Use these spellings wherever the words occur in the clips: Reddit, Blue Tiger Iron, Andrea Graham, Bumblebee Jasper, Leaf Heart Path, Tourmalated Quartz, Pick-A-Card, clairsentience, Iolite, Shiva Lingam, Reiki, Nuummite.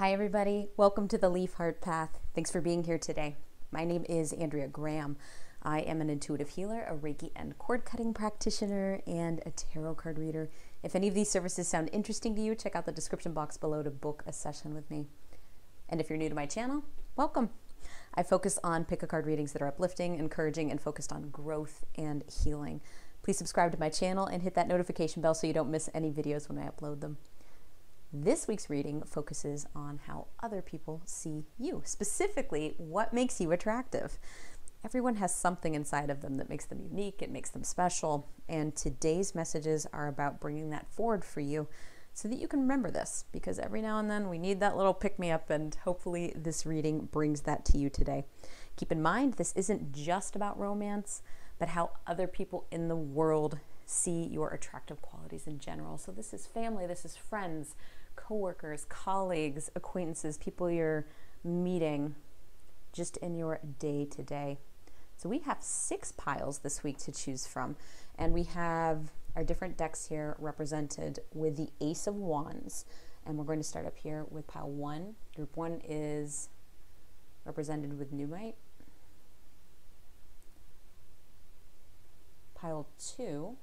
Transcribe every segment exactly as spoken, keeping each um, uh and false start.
Hi everybody, welcome to the Leaf Heart Path. Thanks for being here today. My name is Andrea Graham. I am an intuitive healer, a Reiki and cord cutting practitioner, and a tarot card reader. If any of these services sound interesting to you, check out the description box below to book a session with me. And if you're new to my channel, welcome. I focus on pick a card readings that are uplifting, encouraging, and focused on growth and healing. Please subscribe to my channel and hit that notification bell so you don't miss any videos when I upload them. This week's reading focuses on how other people see you, specifically what makes you attractive. Everyone has something inside of them that makes them unique, it makes them special, and today's messages are about bringing that forward for you so that you can remember this, because every now and then we need that little pick-me-up, and hopefully this reading brings that to you today. Keep in mind, this isn't just about romance, but how other people in the world see your attractive qualities in general. So this is family, this is friends, coworkers, colleagues, acquaintances, people you're meeting just in your day to day. So we have six piles this week to choose from, and we have our different decks here represented with the Ace of Wands. And we're going to start up here with pile one. Group one is represented with Nuummite. Pile two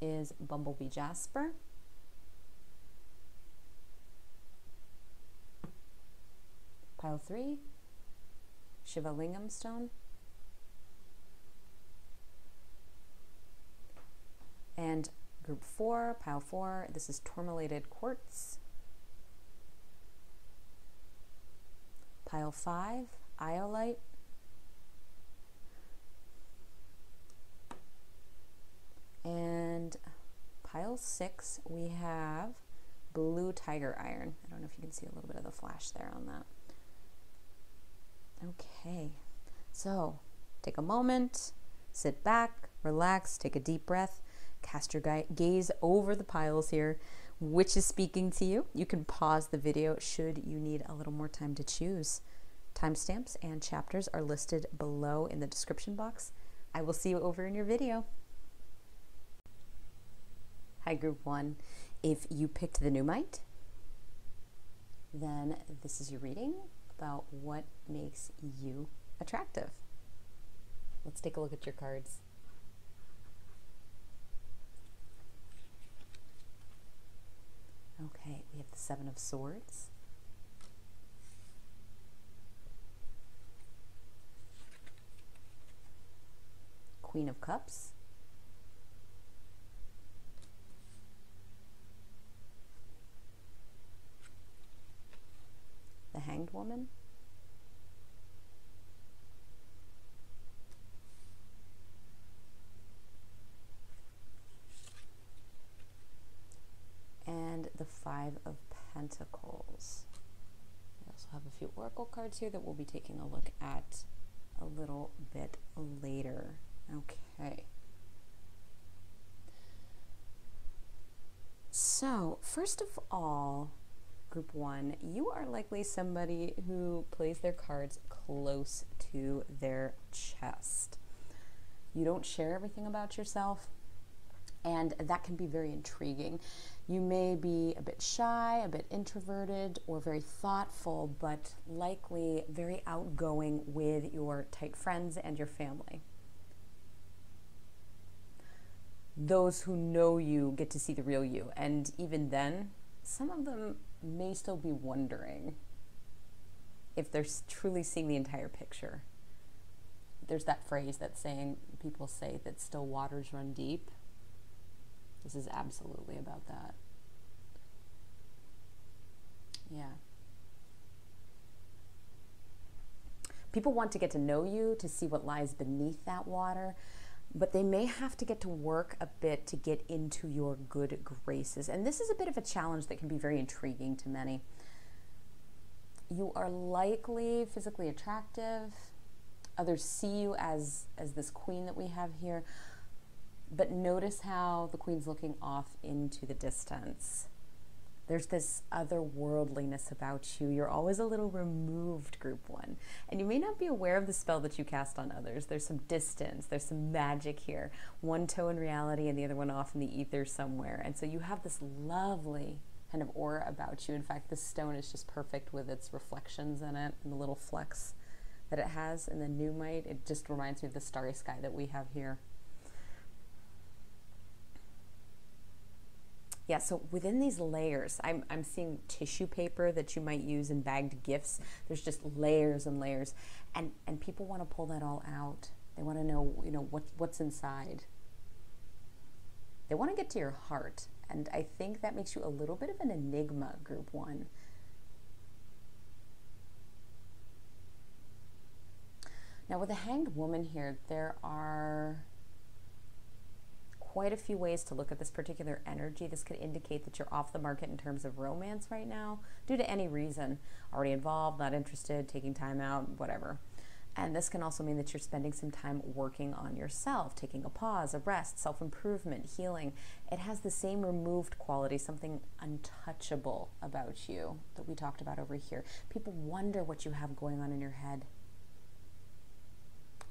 is Bumblebee Jasper. Pile three, Shiva Lingam stone. And group four, pile four, this is Tourmalated Quartz. Pile five, Iolite. And pile six, we have Blue Tiger Iron. I don't know if you can see a little bit of the flash there on that. Okay, so take a moment, sit back, relax, take a deep breath, cast your gaze over the piles here, which is speaking to you. You can pause the video should you need a little more time to choose. Timestamps and chapters are listed below in the description box. I will see you over in your video. Hi, group one. If you picked the Nuummite, then this is your reading about what makes you attractive. Let's take a look at your cards. Okay, we have the Seven of Swords, Queen of Cups, the Hanged Woman, and the Five of Pentacles. We also have a few oracle cards here that we'll be taking a look at a little bit later. Okay. So, first of all, group one, you are likely somebody who plays their cards close to their chest. You don't share everything about yourself, and that can be very intriguing. You may be a bit shy, a bit introverted, or very thoughtful, but likely very outgoing with your tight friends and your family. Those who know you get to see the real you, and even then, some of them may still be wondering if they're truly seeing the entire picture. There's that phrase, that saying people say, that still waters run deep. This is absolutely about that. Yeah. People want to get to know you, to see what lies beneath that water, but they may have to get to work a bit to get into your good graces. And this is a bit of a challenge that can be very intriguing to many. You are likely physically attractive. Others see you as, as this queen that we have here, but notice how the queen's looking off into the distance. There's this otherworldliness about you. You're always a little removed, group one. And you may not be aware of the spell that you cast on others. There's some distance, there's some magic here. One toe in reality and the other one off in the ether somewhere. And so you have this lovely kind of aura about you. In fact, this stone is just perfect with its reflections in it and the little flecks that it has. And the Nuummite, it just reminds me of the starry sky that we have here. Yeah, so within these layers, I'm, I'm seeing tissue paper that you might use in bagged gifts. There's just layers and layers, and, and people want to pull that all out. They want to know, you know, what, what's inside. They want to get to your heart, and I think that makes you a little bit of an enigma, group one. Now with the Hanged Woman here, there are quite a few ways to look at this particular energy. This could indicate that you're off the market in terms of romance right now, due to any reason. Already involved, not interested, taking time out, whatever. And this can also mean that you're spending some time working on yourself, taking a pause, a rest, self-improvement, healing. It has the same removed quality, something untouchable about you that we talked about over here. People wonder what you have going on in your head.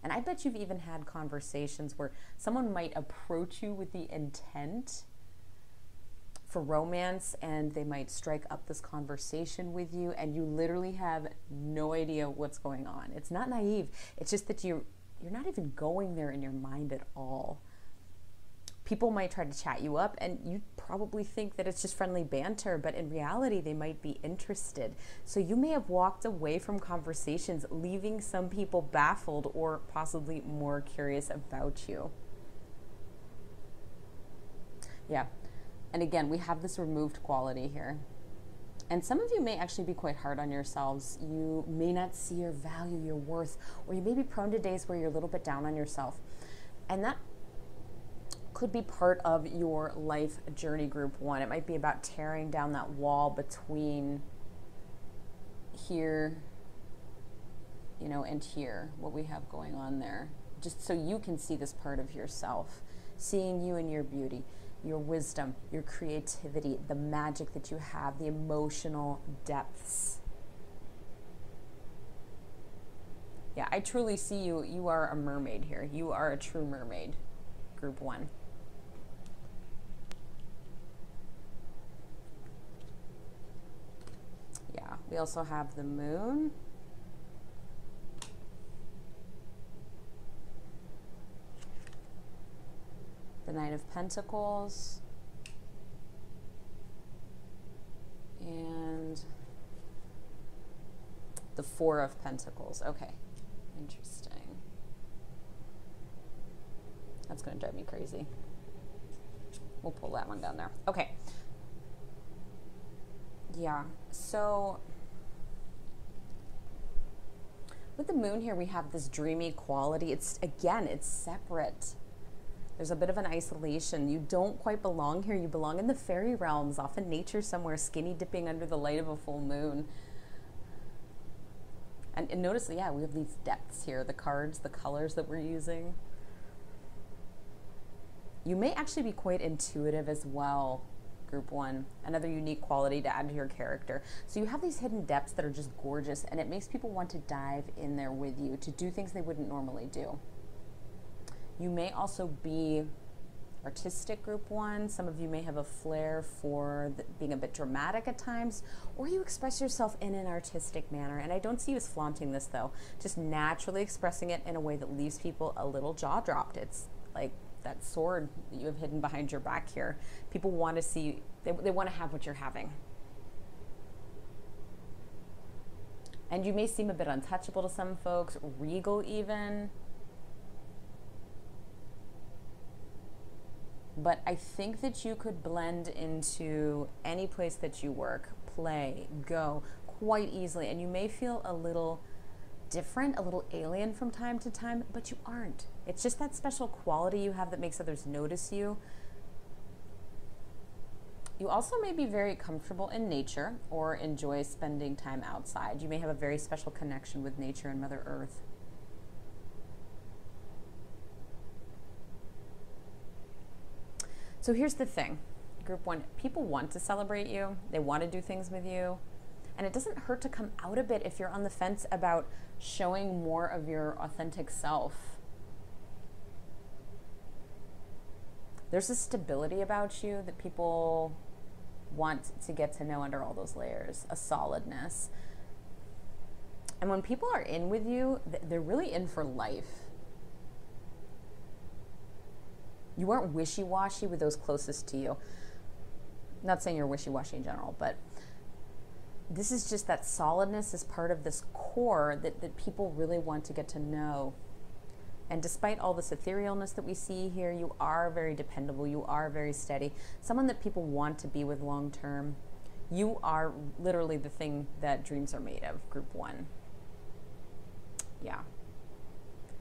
And I bet you've even had conversations where someone might approach you with the intent for romance, and they might strike up this conversation with you, and you literally have no idea what's going on. It's not naive. It's just that you're, you're not even going there in your mind at all. People might try to chat you up, and you probably think that it's just friendly banter, but in reality, they might be interested. So you may have walked away from conversations, leaving some people baffled or possibly more curious about you. Yeah, and again, we have this removed quality here. And some of you may actually be quite hard on yourselves. You may not see your value, your worth, or you may be prone to days where you're a little bit down on yourself. And that could be part of your life journey, group one. It might be about tearing down that wall between here, you know, and here, what we have going on there, just so you can see this part of yourself, seeing you and your beauty, your wisdom, your creativity, the magic that you have, the emotional depths. Yeah, I truly see you. You are a mermaid here. You are a true mermaid, group one. Yeah, we also have the moon. The Nine of Pentacles. And the Four of Pentacles. Okay, interesting. That's going to drive me crazy. We'll pull that one down there. Okay. Yeah, so with the moon here, we have this dreamy quality. It's, again, it's separate. There's a bit of an isolation. You don't quite belong here. You belong in the fairy realms, off in nature somewhere, skinny dipping under the light of a full moon. And, and notice, yeah, we have these depths here, the cards, the colors that we're using. You may actually be quite intuitive as well, group one. Another unique quality to add to your character. So you have these hidden depths that are just gorgeous, and it makes people want to dive in there with you to do things they wouldn't normally do. You may also be artistic, group one. Some of you may have a flair for the, being a bit dramatic at times, or you express yourself in an artistic manner. And I don't see you as flaunting this, though. Just naturally expressing it in a way that leaves people a little jaw-dropped. It's like that sword that you have hidden behind your back here. People want to see, they, they want to have what you're having. And you may seem a bit untouchable to some folks, regal even. But I think that you could blend into any place that you work, play, go quite easily. And you may feel a little different, a little alien from time to time, but you aren't. It's just that special quality you have that makes others notice you. You also may be very comfortable in nature or enjoy spending time outside. You may have a very special connection with nature and Mother Earth. So here's the thing, group one, people want to celebrate you. They want to do things with you. And it doesn't hurt to come out a bit if you're on the fence about showing more of your authentic self. There's a stability about you that people want to get to know under all those layers, a solidness. And when people are in with you, they're really in for life. You aren't wishy-washy with those closest to you. I'm not saying you're wishy-washy in general, but this is just that solidness is part of this core that, that people really want to get to know. And despite all this etherealness that we see here, you are very dependable, you are very steady, someone that people want to be with long term. You are literally the thing that dreams are made of, group one. Yeah.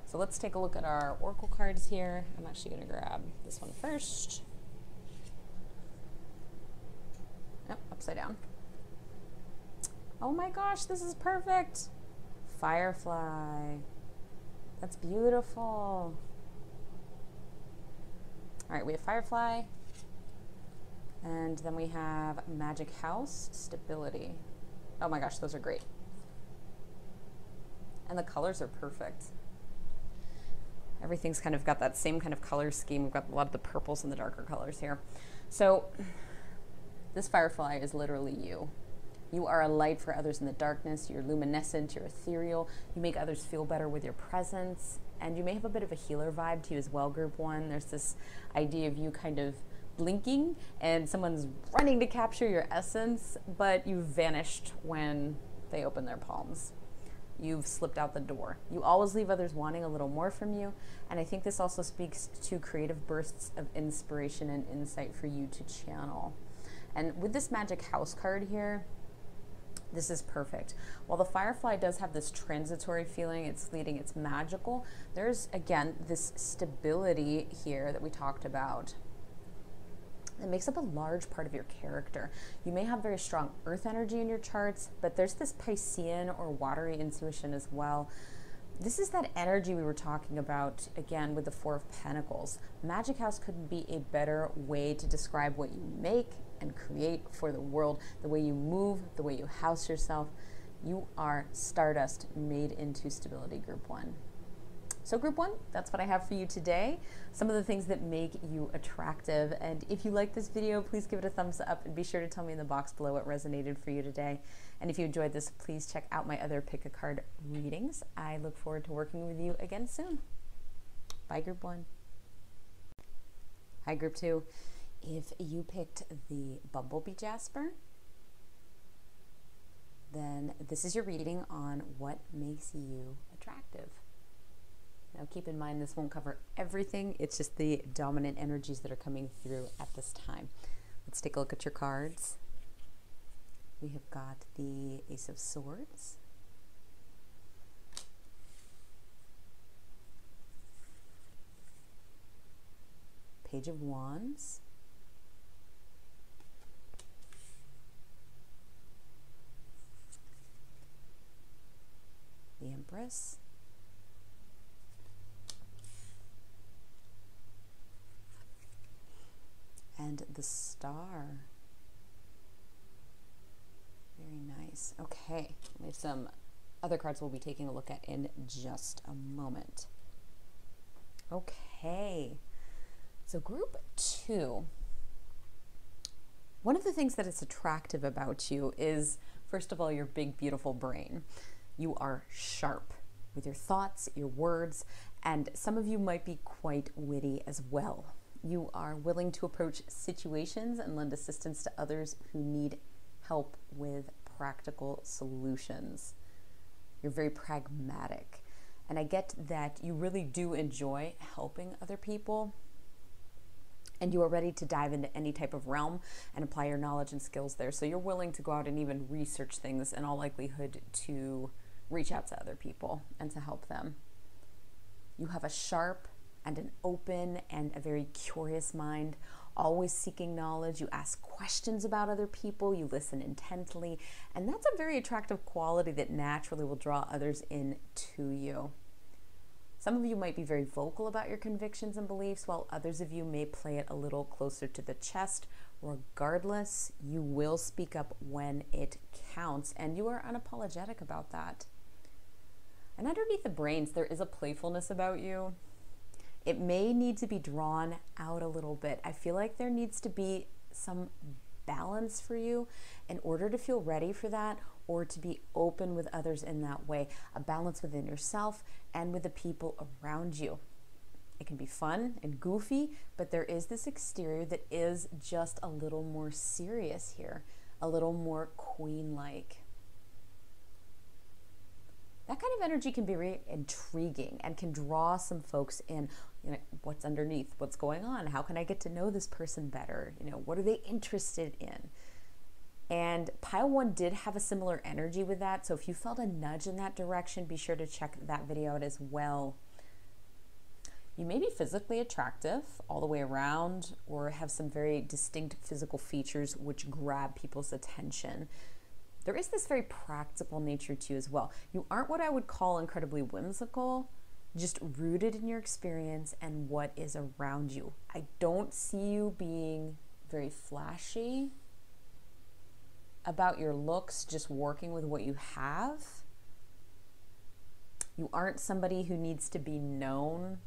So let's take a look at our oracle cards here. I'm actually gonna grab this one first. Oh, upside down. Oh my gosh, this is perfect. Firefly. That's beautiful. All right, we have Firefly. And then we have Magic House, Stability. Oh my gosh, those are great. And the colors are perfect. Everything's kind of got that same kind of color scheme. We've got a lot of the purples and the darker colors here. So this Firefly is literally you. You are a light for others in the darkness. You're luminescent, you're ethereal. You make others feel better with your presence. And you may have a bit of a healer vibe to you as well, group one. There's this idea of you kind of blinking and someone's running to capture your essence, but you've vanished when they open their palms. You've slipped out the door. You always leave others wanting a little more from you. And I think this also speaks to creative bursts of inspiration and insight for you to channel. And with this Magic House card here, this is perfect. While the Firefly does have this transitory feeling, it's fleeting, it's magical, there's, again, this stability here that we talked about. It makes up a large part of your character. You may have very strong earth energy in your charts, but there's this Piscean or watery intuition as well. This is that energy we were talking about, again, with the Four of Pentacles. Magic House could be a better way to describe what you make and create for the world, the way you move, the way you house yourself. You are stardust made into stability, group one. So group one, that's what I have for you today. Some of the things that make you attractive. And if you like this video, please give it a thumbs up and be sure to tell me in the box below what resonated for you today. And if you enjoyed this, please check out my other pick a card readings. I look forward to working with you again soon. Bye, group one. Hi, group two. If you picked the Bumblebee Jasper, then this is your reading on what makes you attractive. Now keep in mind, this won't cover everything. It's just the dominant energies that are coming through at this time. Let's take a look at your cards. We have got the Ace of Swords. Page of Wands. The Empress. And the Star. Very nice. Okay, we have some other cards we'll be taking a look at in just a moment. Okay, so group two. One of the things that is attractive about you is, first of all, your big, beautiful brain. You are sharp with your thoughts, your words, and some of you might be quite witty as well. You are willing to approach situations and lend assistance to others who need help with practical solutions. You're very pragmatic. And I get that you really do enjoy helping other people. And you are ready to dive into any type of realm and apply your knowledge and skills there. So you're willing to go out and even research things, in all likelihood to reach out to other people and to help them. You have a sharp and an open and a very curious mind, always seeking knowledge. You ask questions about other people, you listen intently, and that's a very attractive quality that naturally will draw others in to you. Some of you might be very vocal about your convictions and beliefs, while others of you may play it a little closer to the chest. Regardless, you will speak up when it counts, and you are unapologetic about that. And underneath the brains, there is a playfulness about you. It may need to be drawn out a little bit. I feel like there needs to be some balance for you in order to feel ready for that, or to be open with others in that way, a balance within yourself and with the people around you. It can be fun and goofy, but there is this exterior that is just a little more serious here, a little more queen-like. That kind of energy can be really intriguing and can draw some folks in. You know, what's underneath? What's going on? How can I get to know this person better? You know, what are they interested in? And pile one did have a similar energy with that, so if you felt a nudge in that direction, be sure to check that video out as well. You may be physically attractive all the way around, or have some very distinct physical features which grab people's attention. There is this very practical nature to you as well. You aren't what I would call incredibly whimsical, just rooted in your experience and what is around you. I don't see you being very flashy about your looks, just working with what you have. You aren't somebody who needs to be known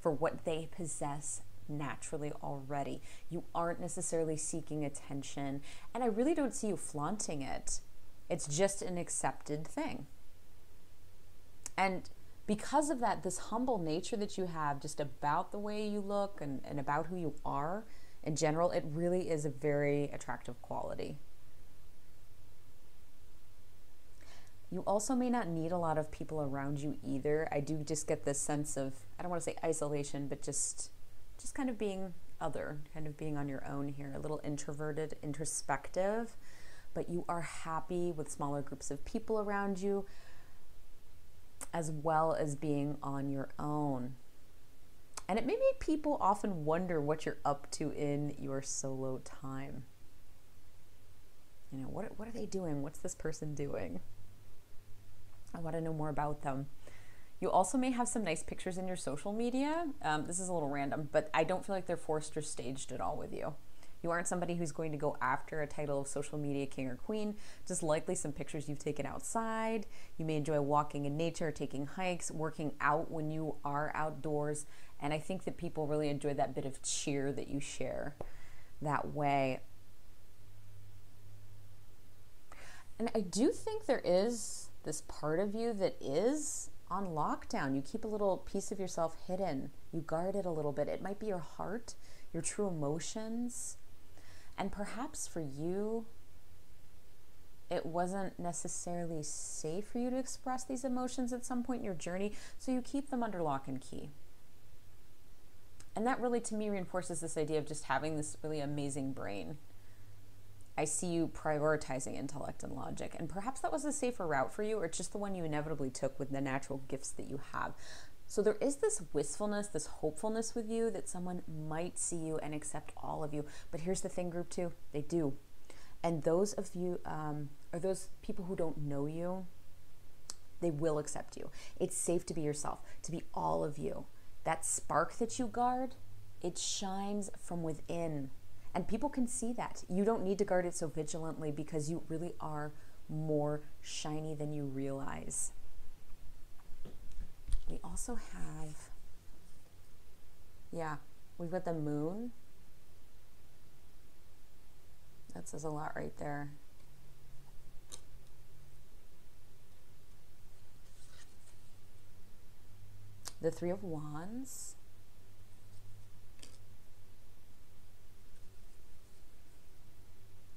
for what they possess naturally already. You aren't necessarily seeking attention, and I really don't see you flaunting it. It's just an accepted thing. And because of that, this humble nature that you have just about the way you look and, and about who you are in general, it really is a very attractive quality. You also may not need a lot of people around you either. I do just get this sense of, I don't want to say isolation, but just just kind of being other, kind of being on your own here, a little introverted, introspective, but you are happy with smaller groups of people around you, as well as being on your own. And it may make people often wonder what you're up to in your solo time. You know, what, what are they doing? What's this person doing? I want to know more about them. You also may have some nice pictures in your social media. Um, this is a little random, but I don't feel like they're forced or staged at all with you. You aren't somebody who's going to go after a title of social media king or queen, just likely some pictures you've taken outside. You may enjoy walking in nature, taking hikes, working out when you are outdoors. And I think that people really enjoy that bit of cheer that you share that way. And I do think there is this part of you that is on lockdown. You keep a little piece of yourself hidden. You guard it a little bit. It might be your heart, your true emotions. And perhaps for you, it wasn't necessarily safe for you to express these emotions at some point in your journey, so you keep them under lock and key. And that really, to me, reinforces this idea of just having this really amazing brain. I see you prioritizing intellect and logic, and perhaps that was a safer route for you, or just the one you inevitably took with the natural gifts that you have. So there is this wistfulness, this hopefulness with you that someone might see you and accept all of you. But here's the thing, group two, they do. And those of you, um, or those people who don't know you, they will accept you. It's safe to be yourself, to be all of you. That spark that you guard, it shines from within. And people can see that. You don't need to guard it so vigilantly because you really are more shiny than you realize. We also have, yeah, we've got the moon. That says a lot right there. The Three of Wands.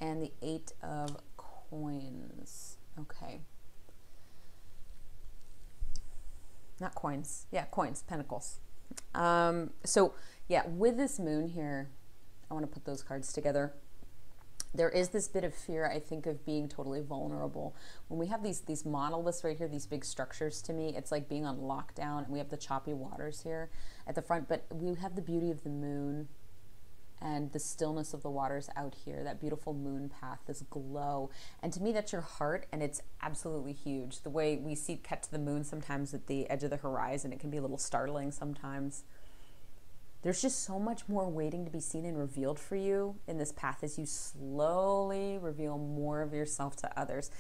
And the Eight of Coins. Okay. Not coins. Yeah, coins, pentacles. Um, so, yeah, with this moon here, I want to put those cards together. There is this bit of fear, I think, of being totally vulnerable. When we have these, these monoliths right here, these big structures, to me, it's like being on lockdown. And we have the choppy waters here at the front, but we have the beauty of the moon and the stillness of the waters out here, that beautiful moon path, this glow. And to me, that's your heart, and it's absolutely huge. The way we see catch the moon sometimes at the edge of the horizon, it can be a little startling sometimes. There's just so much more waiting to be seen and revealed for you in this path as you slowly reveal more of yourself to others.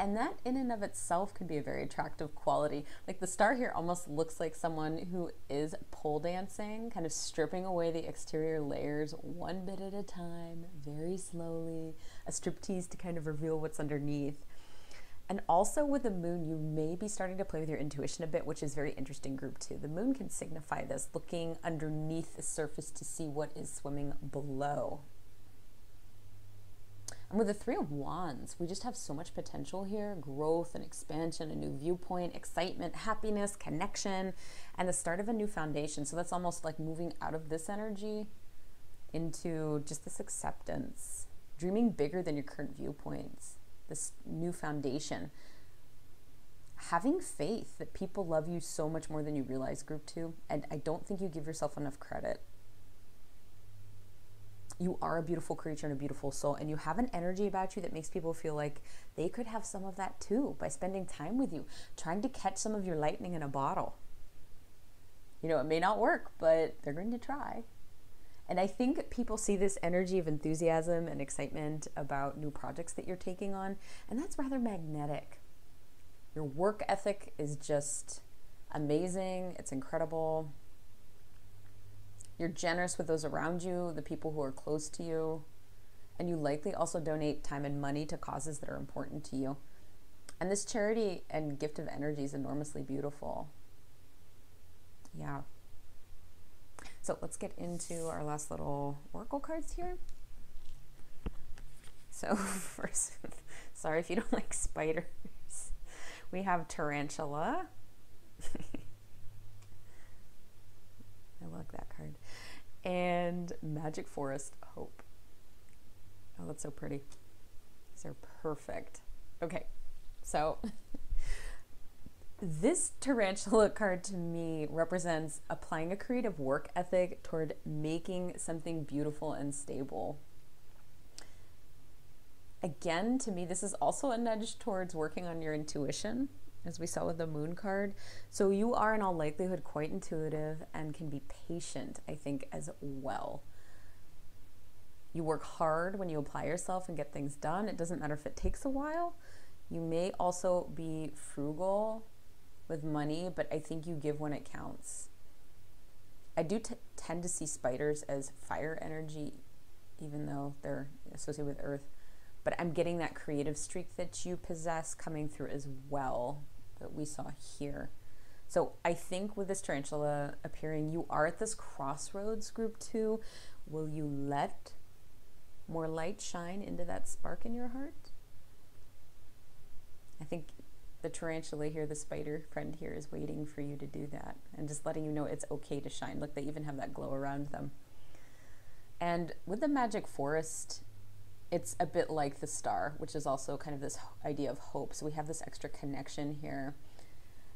And that in and of itself can be a very attractive quality. Like the star here almost looks like someone who is pole dancing, kind of stripping away the exterior layers one bit at a time, very slowly, a striptease to kind of reveal what's underneath. And also with the moon, you may be starting to play with your intuition a bit, which is very interesting group too. The moon can signify this, looking underneath the surface to see what is swimming below. And with the Three of Wands, we just have so much potential here, growth and expansion, a new viewpoint, excitement, happiness, connection, and the start of a new foundation. So that's almost like moving out of this energy into just this acceptance, dreaming bigger than your current viewpoints, this new foundation, having faith that people love you so much more than you realize, group two. And I don't think you give yourself enough credit. You are a beautiful creature and a beautiful soul, and you have an energy about you that makes people feel like they could have some of that too by spending time with you, trying to catch some of your lightning in a bottle. You know, it may not work, but they're going to try. And I think people see this energy of enthusiasm and excitement about new projects that you're taking on, and that's rather magnetic. Your work ethic is just amazing. It's incredible. You're generous with those around you, the people who are close to you, and you likely also donate time and money to causes that are important to you. And this charity and gift of energy is enormously beautiful. Yeah. So let's get into our last little oracle cards here. So first, sorry if you don't like spiders. We have tarantula. I love that card. And Magic Forest Hope. Oh, that's so pretty. These are perfect. Okay, so this tarantula card to me represents applying a creative work ethic toward making something beautiful and stable. Again, to me, this is also a nudge towards working on your intuition, as we saw with the moon card. So you are in all likelihood quite intuitive and can be patient, I think, as well. You work hard when you apply yourself and get things done. It doesn't matter if it takes a while. You may also be frugal with money, but I think you give when it counts. I do t tend to see spiders as fire energy, even though they're associated with earth. But I'm getting that creative streak that you possess coming through as well that we saw here. So I think with this tarantula appearing, you are at this crossroads, group two. Will you let more light shine into that spark in your heart? I think the tarantula here, the spider friend here, is waiting for you to do that and just letting you know it's okay to shine. Look, they even have that glow around them. And with the Magic Forest, it's a bit like the star, which is also kind of this idea of hope. So we have this extra connection here.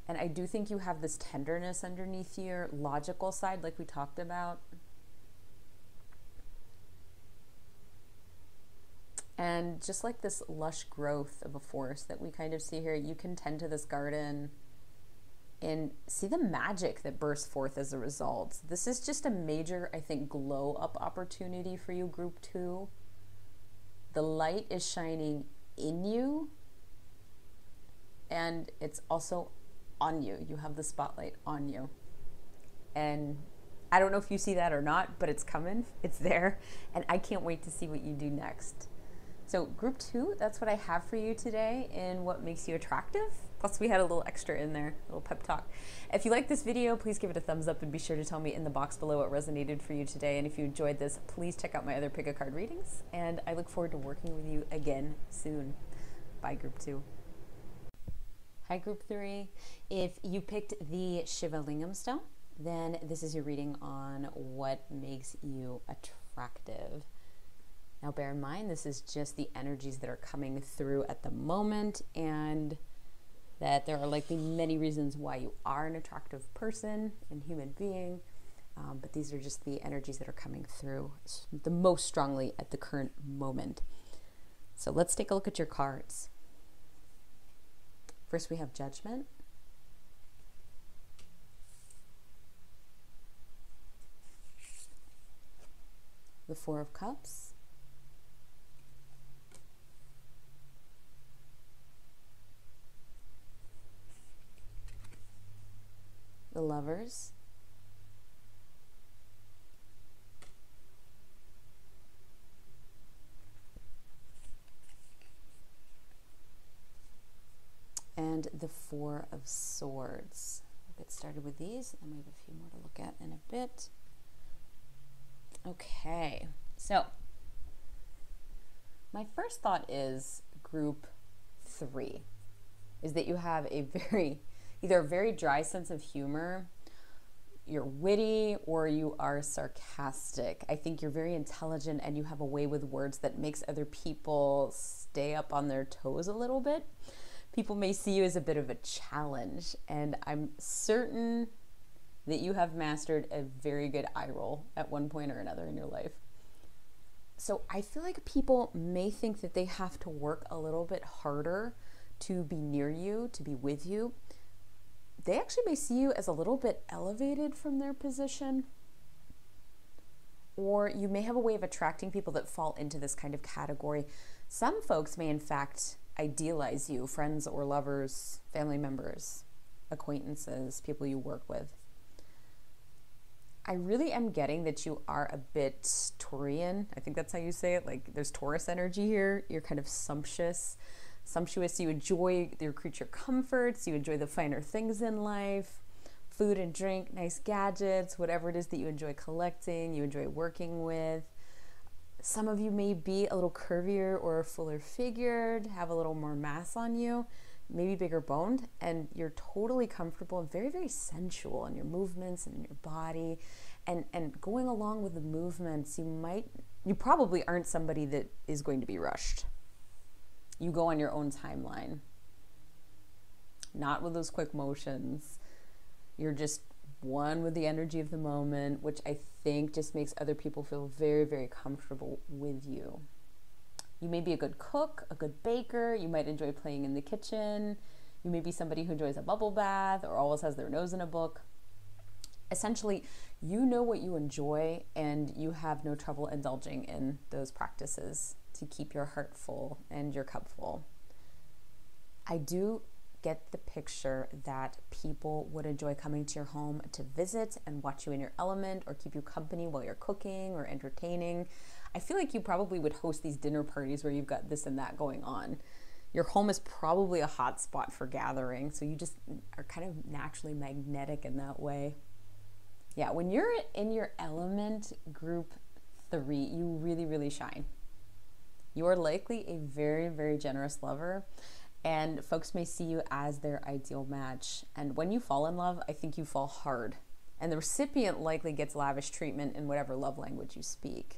And I do think you have this tenderness underneath your logical side, like we talked about. And just like this lush growth of a forest that we kind of see here, you can tend to this garden and see the magic that bursts forth as a result. This is just a major, I think, glow up opportunity for you, group two. The light is shining in you, and it's also on you. You have the spotlight on you. And I don't know if you see that or not, but it's coming, it's there, and I can't wait to see what you do next. So group two, that's what I have for you today in what makes you attractive. Plus we had a little extra in there, a little pep talk. If you like this video, please give it a thumbs up and be sure to tell me in the box below what resonated for you today. And if you enjoyed this, please check out my other pick a card readings. And I look forward to working with you again soon. Bye, group two. Hi, group three. If you picked the Shiva Lingam stone, then this is your reading on what makes you attractive. Now bear in mind, this is just the energies that are coming through at the moment, and that there are likely many reasons why you are an attractive person and human being, um, but these are just the energies that are coming through the most strongly at the current moment. So let's take a look at your cards. First we have Judgment. The Four of Cups. lovers. And the Four of Swords. We'll get started with these, and then we have a few more to look at in a bit. Okay, so my first thought is group three, is that you have a very, either a very dry sense of humor, you're witty, or you are sarcastic. I think you're very intelligent and you have a way with words that makes other people stay up on their toes a little bit. People may see you as a bit of a challenge, and I'm certain that you have mastered a very good eye roll at one point or another in your life. So I feel like people may think that they have to work a little bit harder to be near you, to be with you. They actually may see you as a little bit elevated from their position, or you may have a way of attracting people that fall into this kind of category. Some folks may in fact idealize you, friends or lovers, family members, acquaintances, people you work with. I really am getting that you are a bit Taurian. I think that's how you say it. Like, there's Taurus energy here. You're kind of sumptuous. Sumptuous, you enjoy your creature comforts, you enjoy the finer things in life, food and drink, nice gadgets, whatever it is that you enjoy collecting, you enjoy working with. Some of you may be a little curvier or fuller figured, have a little more mass on you, maybe bigger boned, and you're totally comfortable and very, very sensual in your movements and in your body. And, and going along with the movements, you might, you probably aren't somebody that is going to be rushed. You go on your own timeline, not with those quick motions. You're just one with the energy of the moment, which I think just makes other people feel very, very comfortable with you. You may be a good cook, a good baker. You might enjoy playing in the kitchen. You may be somebody who enjoys a bubble bath or always has their nose in a book. Essentially, you know what you enjoy and you have no trouble indulging in those practices to keep your heart full and your cup full. I do get the picture that people would enjoy coming to your home to visit and watch you in your element or keep you company while you're cooking or entertaining. I feel like you probably would host these dinner parties where you've got this and that going on. Your home is probably a hot spot for gathering, so you just are kind of naturally magnetic in that way. Yeah, when you're in your element, group three, you really, really shine. You are likely a very, very generous lover, and folks may see you as their ideal match. And when you fall in love, I think you fall hard. And the recipient likely gets lavish treatment in whatever love language you speak.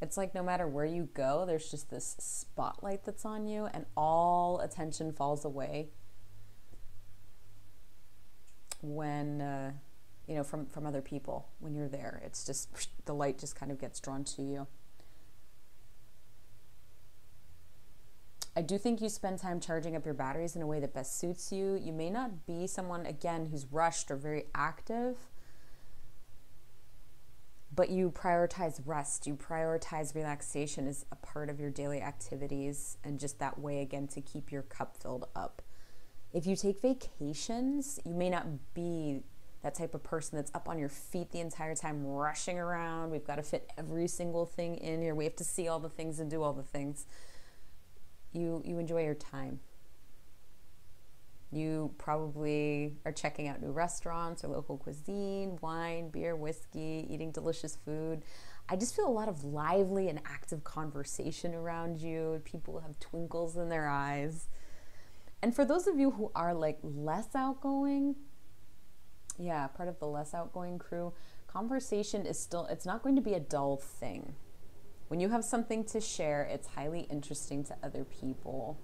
It's like no matter where you go, there's just this spotlight that's on you and all attention falls away when, uh, you know, from, from other people. When you're there, it's just, the light just kind of gets drawn to you. I do think you spend time charging up your batteries in a way that best suits you. You may not be someone, again, who's rushed or very active, but you prioritize rest. You prioritize relaxation as a part of your daily activities, and just that way, again, to keep your cup filled up. If you take vacations, you may not be that type of person that's up on your feet the entire time, rushing around. We've got to fit every single thing in here. We have to see all the things and do all the things. You, you enjoy your time. You probably are checking out new restaurants or local cuisine, wine, beer, whiskey, eating delicious food. I just feel a lot of lively and active conversation around you. People have twinkles in their eyes. And for those of you who are like less outgoing, yeah, part of the less outgoing crew, conversation is still, it's not going to be a dull thing. When you have something to share, it's highly interesting to other people.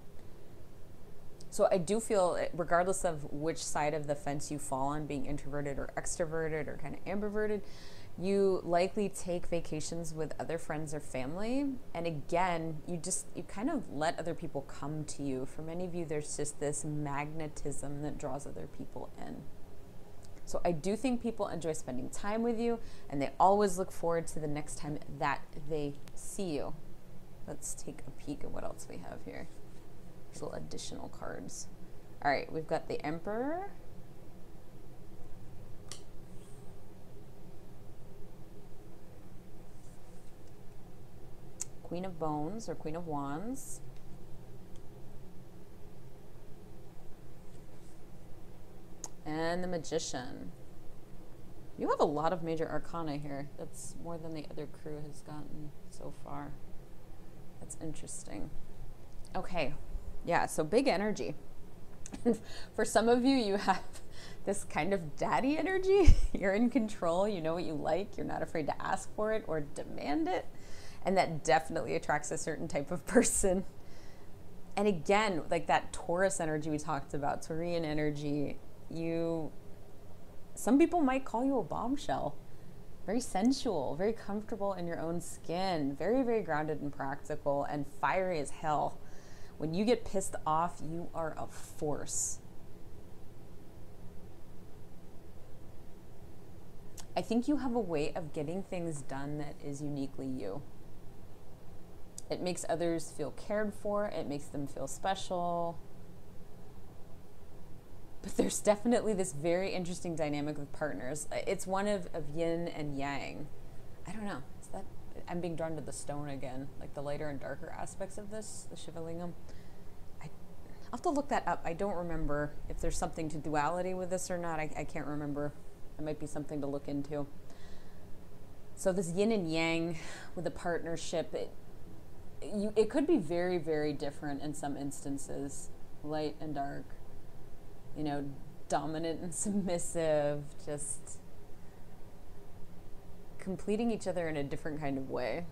So I do feel, regardless of which side of the fence you fall on, being introverted or extroverted or kind of ambiverted, you likely take vacations with other friends or family. And again, you just, you kind of let other people come to you. For many of you, there's just this magnetism that draws other people in. So I do think people enjoy spending time with you, and they always look forward to the next time that they see you. Let's take a peek at what else we have here. These little additional cards. All right, we've got the Emperor, Queen of Bones or Queen of Wands. And the Magician. You have a lot of major arcana here. That's more than the other crew has gotten so far. That's interesting. Okay. Yeah, so big energy. For some of you, you have this kind of daddy energy. You're in control. You know what you like. You're not afraid to ask for it or demand it. And that definitely attracts a certain type of person. And again, like that Taurus energy we talked about, Taurian energy, you, some people might call you a bombshell. Very sensual, very comfortable in your own skin, very, very grounded and practical, and fiery as hell. When you get pissed off, you are a force. I think you have a way of getting things done that is uniquely you. It makes others feel cared for. It makes them feel special. But there's definitely this very interesting dynamic with partners. It's one of, of yin and yang. I don't know. Is that, I'm being drawn to the stone again, like the lighter and darker aspects of this, the Shiva Lingam. I, I'll have to look that up. I don't remember if there's something to duality with this or not. I, I can't remember. It might be something to look into. So this yin and yang with a partnership, it, you, it could be very, very different in some instances, light and dark, you know, dominant and submissive, just completing each other in a different kind of way.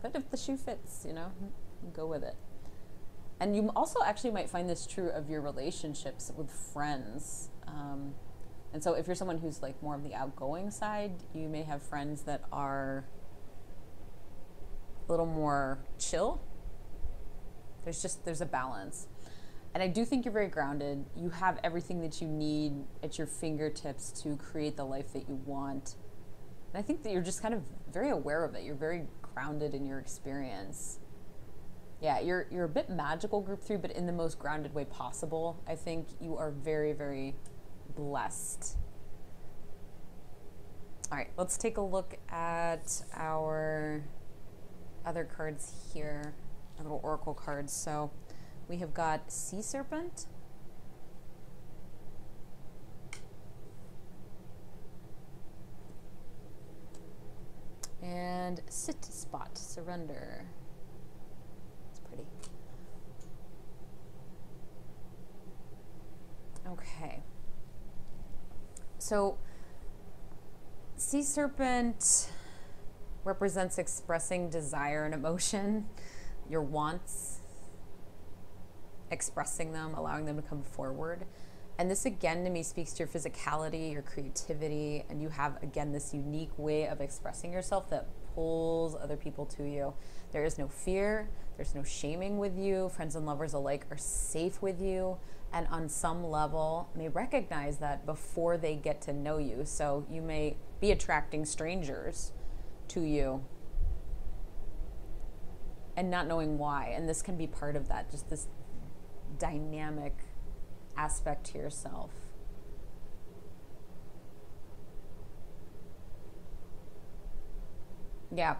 But if the shoe fits, you know, go with it. And you also actually might find this true of your relationships with friends. Um, And so if you're someone who's like more of the outgoing side, you may have friends that are a little more chill. There's just, there's a balance. And I do think you're very grounded. You have everything that you need at your fingertips to create the life that you want. And I think that you're just kind of very aware of it. You're very grounded in your experience. Yeah, you're, you're a bit magical, group three, but in the most grounded way possible. I think you are very, very blessed. All right, let's take a look at our other cards here, our little oracle cards. So we have got Sea Serpent, and Sit Spot, Surrender. It's pretty. Okay. So, Sea Serpent represents expressing desire and emotion, your wants, expressing them, allowing them to come forward. And this again to me speaks to your physicality, your creativity, and you have again this unique way of expressing yourself that pulls other people to you. There is no fear, there's no shaming with you. Friends and lovers alike are safe with you, and on some level may recognize that before they get to know you. So you may be attracting strangers to you and not knowing why. And this can be part of that, just this dynamic aspect to yourself. Yeah.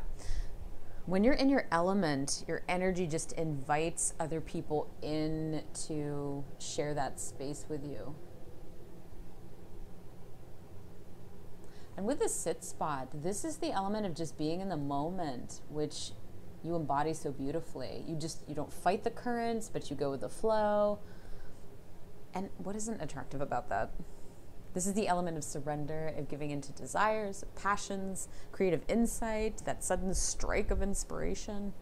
When you're in your element, your energy just invites other people in to share that space with you. And with the Sit Spot, this is the element of just being in the moment, which you embody so beautifully. You just, you don't fight the currents, but you go with the flow. And what isn't attractive about that? This is the element of surrender, of giving into desires, passions, creative insight, that sudden strike of inspiration.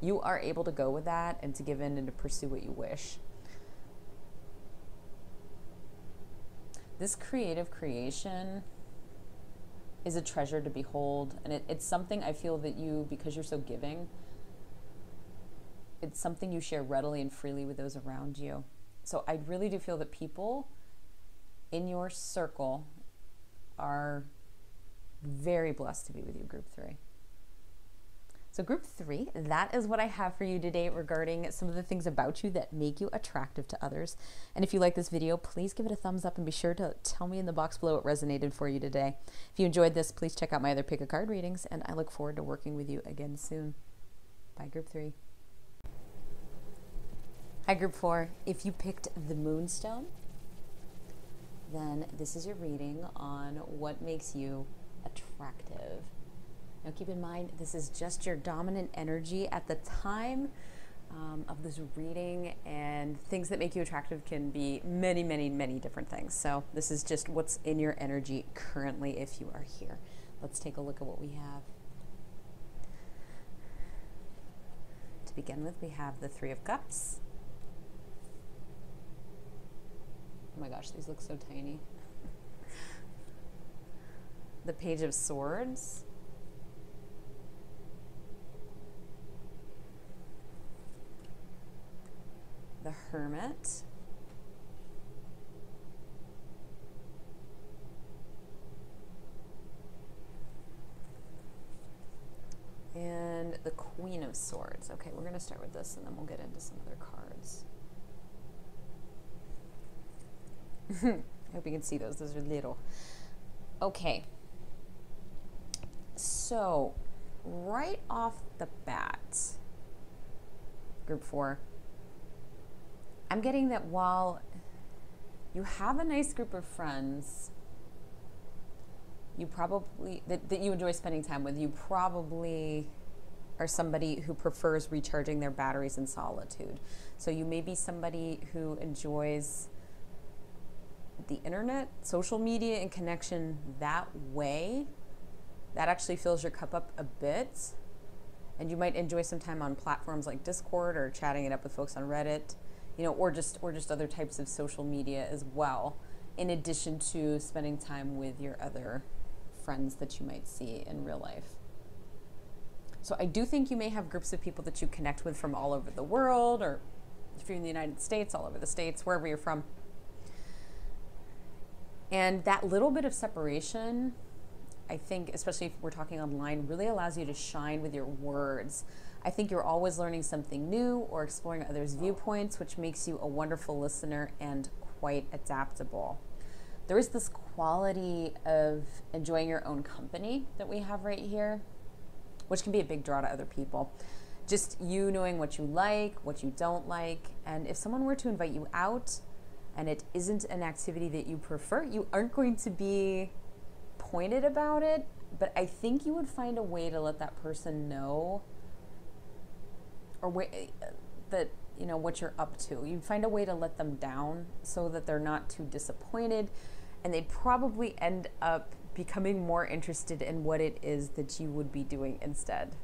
You are able to go with that and to give in and to pursue what you wish. This creative creation is a treasure to behold, and it, it's something I feel that you, because you're so giving, it's something you share readily and freely with those around you. So I really do feel that people in your circle are very blessed to be with you, group three. So group three, that is what I have for you today regarding some of the things about you that make you attractive to others. And if you like this video, please give it a thumbs up and be sure to tell me in the box below what resonated for you today. If you enjoyed this, please check out my other pick a card readings, and I look forward to working with you again soon. Bye, group three. Hi, group four. If you picked the Moonstone, then this is your reading on what makes you attractive. Now keep in mind, this is just your dominant energy at the time um, of this reading, and things that make you attractive can be many, many, many different things. So this is just what's in your energy currently if you are here. Let's take a look at what we have. To begin with, we have the Three of Cups. Oh my gosh, these look so tiny. The Page of Swords. The Hermit. And the Queen of Swords. Okay, we're gonna start with this and then we'll get into some other cards. I hope you can see those. Those are little. Okay. So, right off the bat, group four, I'm getting that while you have a nice group of friends, you probably, that, that you enjoy spending time with, you probably are somebody who prefers recharging their batteries in solitude. So you may be somebody who enjoys the internet, social media, and connection that way. That actually fills your cup up a bit. And you might enjoy some time on platforms like Discord or chatting it up with folks on Reddit, you know, or just or just other types of social media as well, in addition to spending time with your other friends that you might see in real life. So I do think you may have groups of people that you connect with from all over the world, or if you're in the United States, all over the States, wherever you're from. And that little bit of separation, I think, especially if we're talking online, really allows you to shine with your words. I think you're always learning something new or exploring others' viewpoints, which makes you a wonderful listener and quite adaptable. There is this quality of enjoying your own company that we have right here, which can be a big draw to other people. Just you knowing what you like, what you don't like, and if someone were to invite you out, and it isn't an activity that you prefer, you aren't going to be pointed about it, but I think you would find a way to let that person know, or way, that, you know, what you're up to. You'd find a way to let them down so that they're not too disappointed, and they'd probably end up becoming more interested in what it is that you would be doing instead.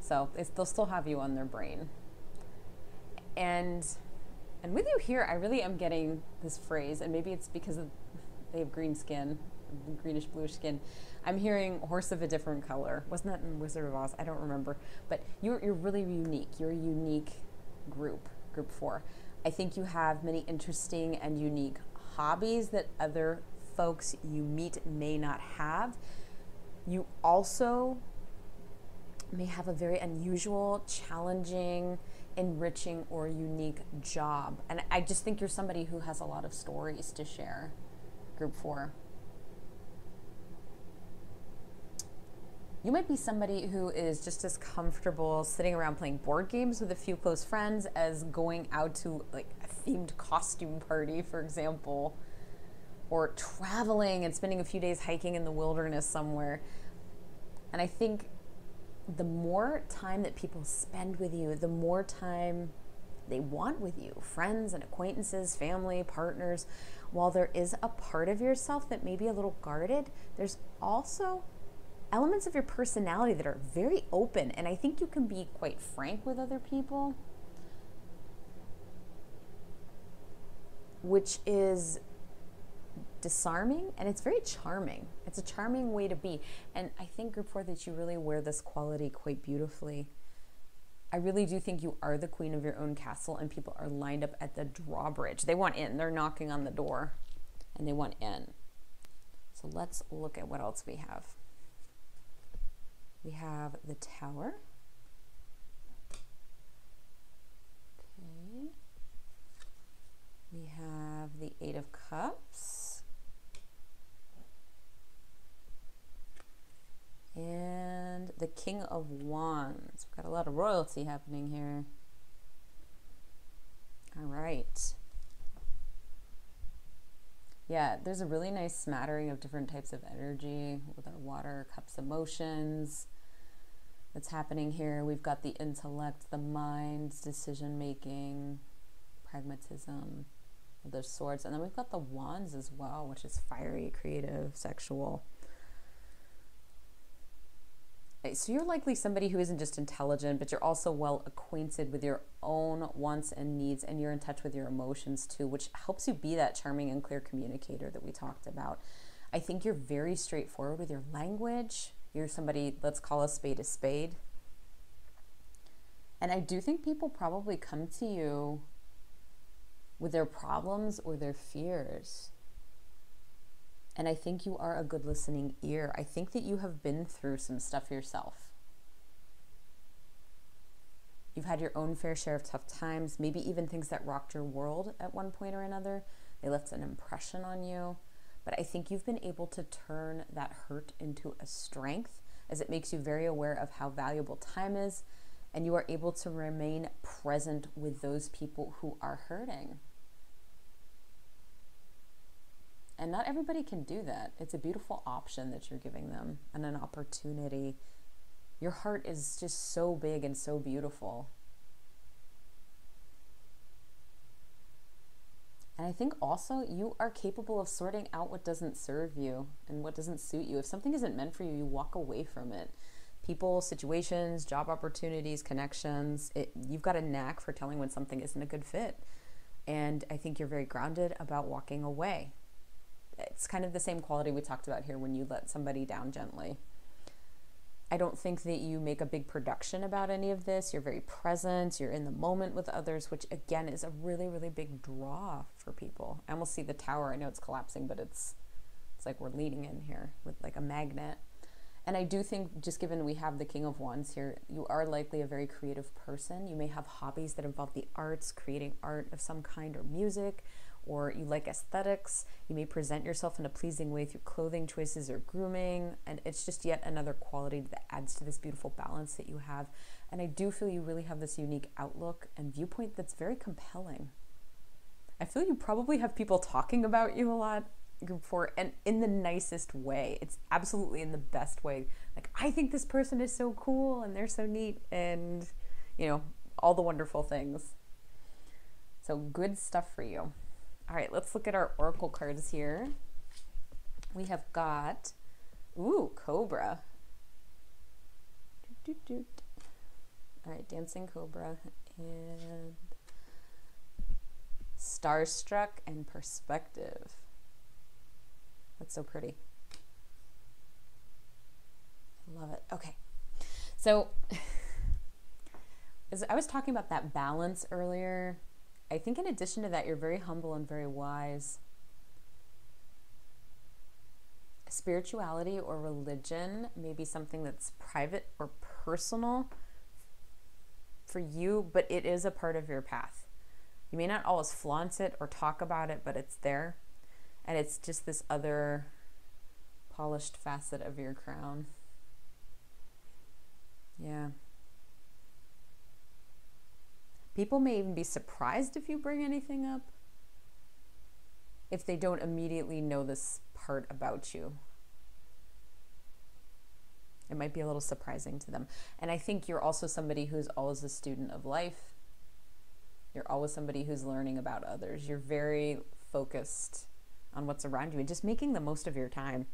So it's, they'll still have you on their brain. And And with you here, I really am getting this phrase, and maybe it's because of, they have green skin, greenish bluish skin. I'm hearing horse of a different color. Wasn't that in Wizard of Oz? I don't remember. But you're, you're really unique. You're a unique group, group four. I think you have many interesting and unique hobbies that other folks you meet may not have. You also may have a very unusual, challenging, enriching, or unique job. And I just think you're somebody who has a lot of stories to share, group four. You might be somebody who is just as comfortable sitting around playing board games with a few close friends as going out to like a themed costume party, for example, or traveling and spending a few days hiking in the wilderness somewhere. And I think the more time that people spend with you, the more time they want with you, friends and acquaintances, family, partners. While there is a part of yourself that may be a little guarded, there's also elements of your personality that are very open, and I think you can be quite frank with other people, which is disarming, and it's very charming. It's a charming way to be. And I think, group four, that you really wear this quality quite beautifully. I really do think you are the queen of your own castle, and people are lined up at the drawbridge. They want in. They're knocking on the door and they want in. So let's look at what else we have. We have the Tower. of Cups. And the King of Wands. We've got a lot of royalty happening here. All right. Yeah, there's a really nice smattering of different types of energy with our water, cups, emotions that's happening here. We've got the intellect, the mind, decision-making, pragmatism, the swords, and then we've got the wands as well, which is fiery, creative, sexual. So you're likely somebody who isn't just intelligent, but you're also well acquainted with your own wants and needs, and you're in touch with your emotions too, which helps you be that charming and clear communicator that we talked about. I think you're very straightforward with your language. You're somebody, let's call a spade a spade. And I do think people probably come to you with their problems or their fears. And I think you are a good listening ear. I think that you have been through some stuff yourself. You've had your own fair share of tough times, maybe even things that rocked your world at one point or another. They left an impression on you. But I think you've been able to turn that hurt into a strength, as it makes you very aware of how valuable time is, and you are able to remain present with those people who are hurting. And not everybody can do that. It's a beautiful option that you're giving them and an opportunity. Your heart is just so big and so beautiful. And I think also you are capable of sorting out what doesn't serve you and what doesn't suit you. If something isn't meant for you, you walk away from it. People, situations, job opportunities, connections. It, you've got a knack for telling when something isn't a good fit. And I think you're very grounded about walking away. It's kind of the same quality we talked about here when you let somebody down gently. I don't think that you make a big production about any of this. You're very present. You're in the moment with others, which again is a really, really big draw for people. I almost see the tower. I know it's collapsing, but it's, it's like we're leaning in here with like a magnet. And I do think, just given we have the King of Wands here, you are likely a very creative person. You may have hobbies that involve the arts, creating art of some kind or music, or you like aesthetics. You may present yourself in a pleasing way through clothing choices or grooming, and it's just yet another quality that adds to this beautiful balance that you have. And I do feel you really have this unique outlook and viewpoint that's very compelling. I feel you probably have people talking about you a lot for, and in the nicest way. It's absolutely in the best way. Like, I think this person is so cool and they're so neat and, you know, all the wonderful things. So good stuff for you. All right, let's look at our oracle cards here. We have got, ooh, Cobra. Doot, doot, doot. All right, Dancing Cobra and Starstruck and Perspective. That's so pretty. I love it. Okay, so as I was talking about that balance earlier, I think in addition to that, you're very humble and very wise. Spirituality or religion may be something that's private or personal for you, but it is a part of your path. You may not always flaunt it or talk about it, but it's there. And it's just this other polished facet of your crown. Yeah. People may even be surprised if you bring anything up, if they don't immediately know this part about you. It might be a little surprising to them. And I think you're also somebody who's always a student of life. You're always somebody who's learning about others. You're very focused on what's around you and just making the most of your time.